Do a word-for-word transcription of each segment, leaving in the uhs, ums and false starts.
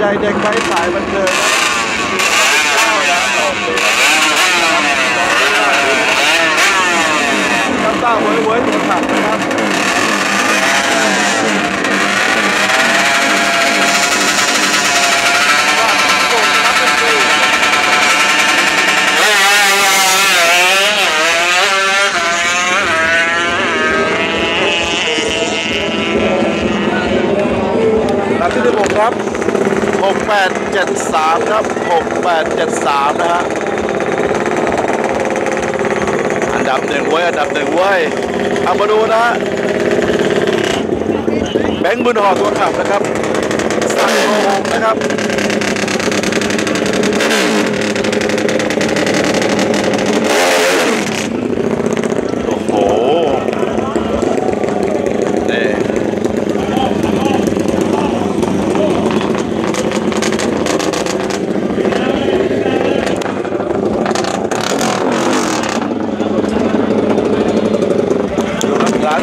Zij denkt bij het bij, want... Dat daar wordt wordt gaat, gaat. sixty-eight seventy-threeครับsixty-eight seventy-threeนะฮะอันดับหนึ่งเว้ยอันดับหนึ่งเว้ยเอามาดูนะฮะแบงค์บุญหอตัวขับนะครับสั่งโค้งนะครับโอ้โหนี่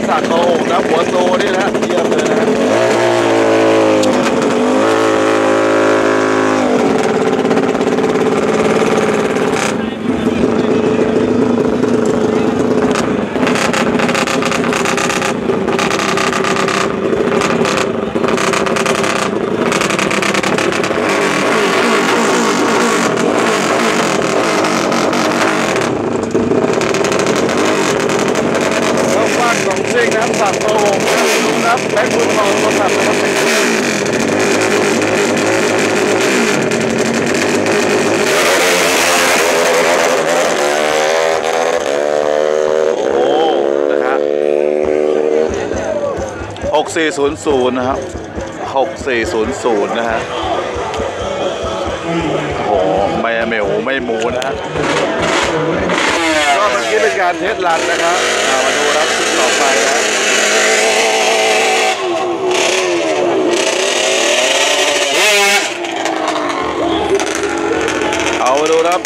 สักโอ่งนะหัวโตนี่นะเยี่ยมเลยนะหกสี่ศูนย์ศูนย์นะครับหกสี่ศูนย์ศูนย์นะฮะโอ้โหไม่เมลไม่หมูนะฮะก็เมื่อกี้เป็นการเทสลันนะครับมาดูรับชุดต่อไปนะเอามาดูครับ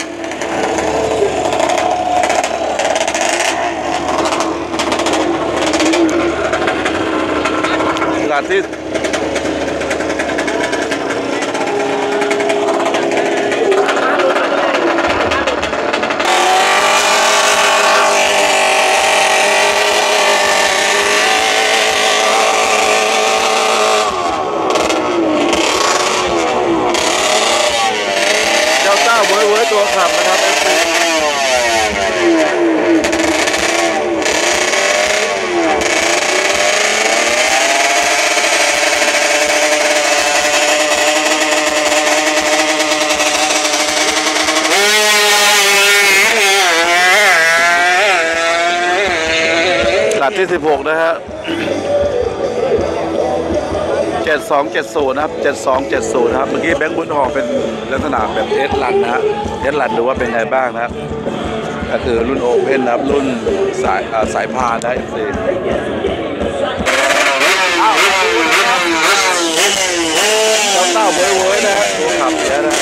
อาทิตย์เจ้าต้าเว้ยเว้ยตัวขับนะครับที่สิบหกนะฮะเจ็ดสองเจ็ดศูนย์นะครับเจ็ดสองเจ็ดศูนย์นะครับเมื่อกี้แบงค์บุญหอเป็นลักษณะแบบเอสลันนะฮะเอสลันดูว่าเป็นไงบ้างนะก็คือรุ่นโอเพนนะครับรุ่นสายสายพานนะเอฟซีอ้าวเต้าเว้ยเว้ยนะฮะขับเยอะนะ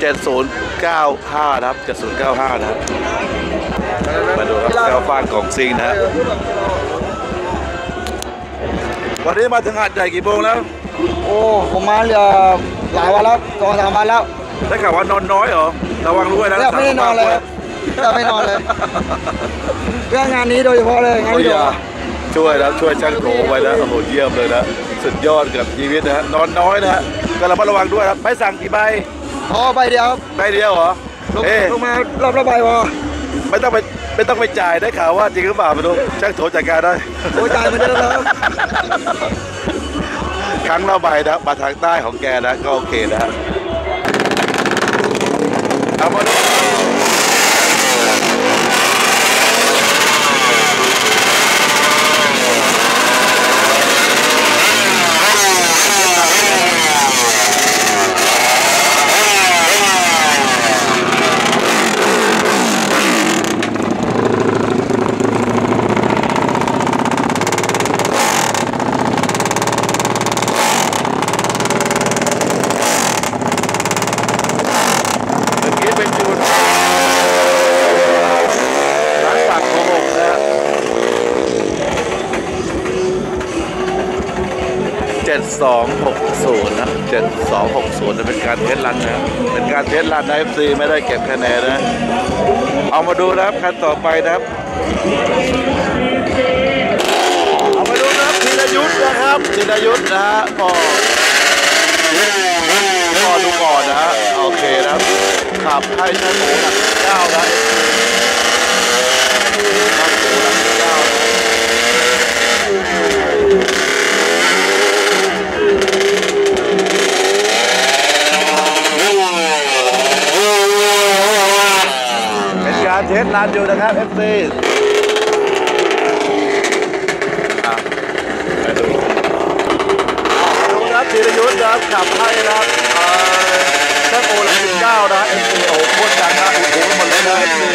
เจ็ดศูนย์เก้าห้านะครับเจ็ดศูนย์เก้าห้านะครับมาดูครับแก้วฟางของซิงนะครับวันนี้มาถึงหาดใหญ่กี่โมงแล้วโอ้ผมมาเหลือหลายวันแล้วสองสามวันแล้วได้ข่าวว่านอนน้อยเหรอระวังด้วยนะไม่ได้นอนเลยไม่นอนเลยเรื่องงานนี้โดยเฉพาะเลยงานเดียวช่วยนะช่วยช่างโถไว้นะโอ้โหเยี่ยมเลยนะ สุดยอดเกือบชีวิตนะฮะนอนน้อยนะฮะก็ระมัดระวังด้วยครับใบสั่งกี่ใบพอใบเดียวใบเดียวเหรอลงมารอบละใบพอไม่ต้องไปไม่ต้องไปจ่ายได้ข่าวว่าจริงหรือเปล่าไม่รู้ช่างโถจัดการได้โอ้จ่ายมันได้แล้วครั้งละใบนะมาทางใต้ของแกนะก็โอเคนะฮะเอามาดูเจ็ดสองหกศูนย์ นะเจ็ดสองหกศูนย์จะเป็นการเทสลันนะเป็นการเทสลันนะ เอฟ ซี ไม่ได้เก็บคะแนนนะเอามาดูนะครับคันต่อไปนะครับเอามาดูนะครับธีรยุทธนะครับธีรยุทธนะฮะพอพอดูก่อนนะฮะโอเคนะครับขับให้ชั้นหมูหนักเก้านะเทสลันอยู่นะครับ เอฟ ซี อ่ะไปดูครับธีรยุทธครับขับให้นะครับเส้นโอหลังเก้านะ เอฟ ซี โอ้โหโคตรดังนะโอ้โหหมดเลยนะ เอฟ ซี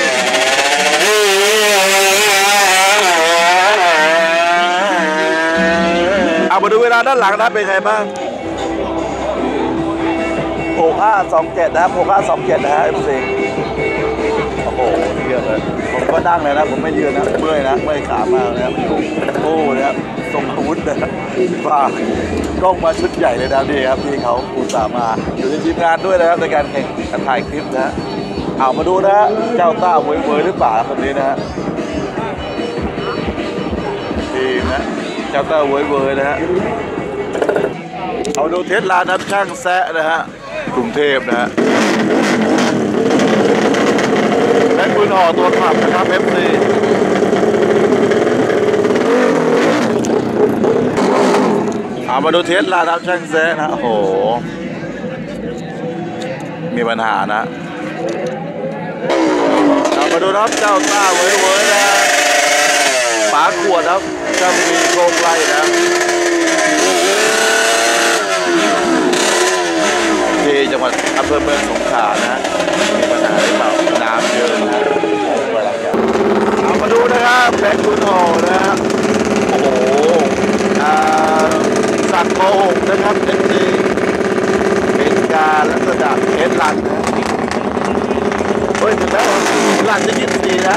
เอามาดูเวลาด้านหลังนะเป็นไงบ้างหกห้าสองเจ็ดนะครับหกห้าสองเจ็ดนะฮะ เอฟ ซีโอ้เยอะเลยผมก็ดั้งเลยนะผมไม่ยืนนะเมื่อยนะเมื่อยขามากนะครับโอ้นะครับทรงอาวุธนะว่ากล้องมาชุดใหญ่เลยนะดีครับที่เขาอุตส่าห์มาอยู่ในทีมงานด้วยนะครับในการแข่งถ่ายคลิปนะเอามาดูนะเจ้าต้าเว่ยเว่ยหรือเปล่าคนนี้นะฮะดีนะเจ้าต้าเว่ยเว่ยนะฮะเอาดูเทสลานับช่างแซะนะฮะกรุงเทพนะฮะและคุณห่อตัวขับนะครับ เอฟ ซี เอามาดูเทสลาครับช่างแซะนะโอ้โหมีปัญหานะเอามาดูครับเจ้าต้าเว้ยเว้ยนะป๋าขวดครับจะมีโกงไล่นะที่จังหวัดอำเภอเมืองสงขลานะมีปัญหาหรือเปล่าน้ำเยอะนะเอามาดูนะครับแบงค์คุณห่อนะครับโอ้โหสักโกหกนะครับเป็นดีเป็นการลักษณะเทสลันนะเฮ้ยถึงแล้วหลังจะยินดีนะ